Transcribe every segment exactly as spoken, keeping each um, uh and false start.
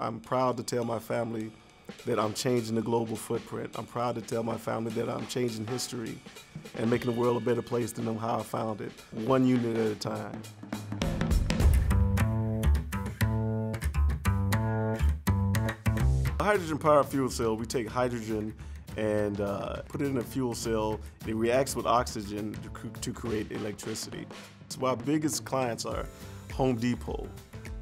I'm proud to tell my family that I'm changing the global footprint. I'm proud to tell my family that I'm changing history and making the world a better place than how I found it, one unit at a time. A hydrogen-powered fuel cell, we take hydrogen and uh, put it in a fuel cell. It reacts with oxygen to, to create electricity. So our biggest clients are Home Depot,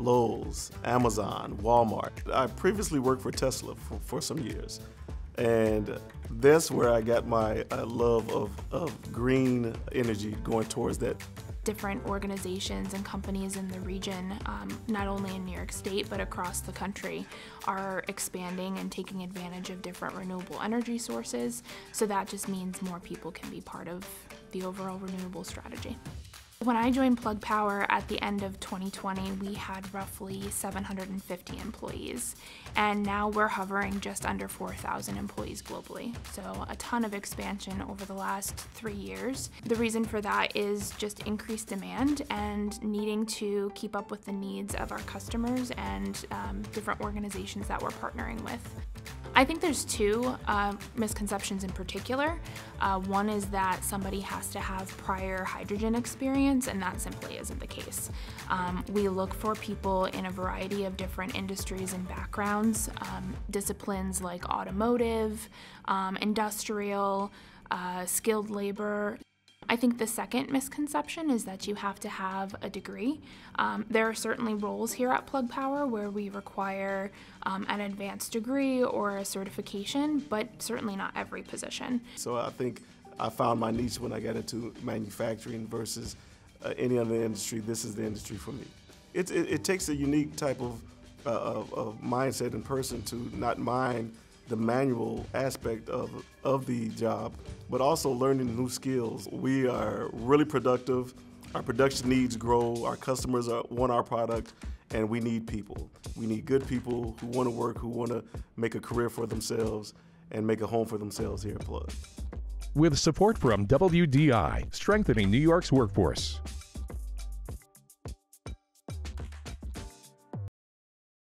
Lowe's, Amazon, Walmart. I previously worked for Tesla for, for some years, and that's where I got my uh, love of, of green energy going towards that. Different organizations and companies in the region, um, not only in New York State but across the country, are expanding and taking advantage of different renewable energy sources. So that just means more people can be part of the overall renewable strategy. When I joined Plug Power at the end of twenty twenty, we had roughly seven hundred fifty employees, and now we're hovering just under four thousand employees globally. So a ton of expansion over the last three years. The reason for that is just increased demand and needing to keep up with the needs of our customers and um, different organizations that we're partnering with. I think there's two uh, misconceptions in particular. Uh, one is that somebody has to have prior hydrogen experience, and that simply isn't the case. Um, we look for people in a variety of different industries and backgrounds, um, disciplines like automotive, um, industrial, uh, skilled labor. I think the second misconception is that you have to have a degree. Um, there are certainly roles here at Plug Power where we require um, an advanced degree or a certification, but certainly not every position. So I think I found my niche when I got into manufacturing versus uh, any other industry. This is the industry for me. It, it, it takes a unique type of, uh, of, of mindset and person to not mind the manual aspect of, of the job, but also learning new skills. We are really productive. Our production needs grow. Our customers are, want our product, and we need people. We need good people who want to work, who want to make a career for themselves and make a home for themselves here at Plug. With support from W D I, strengthening New York's workforce.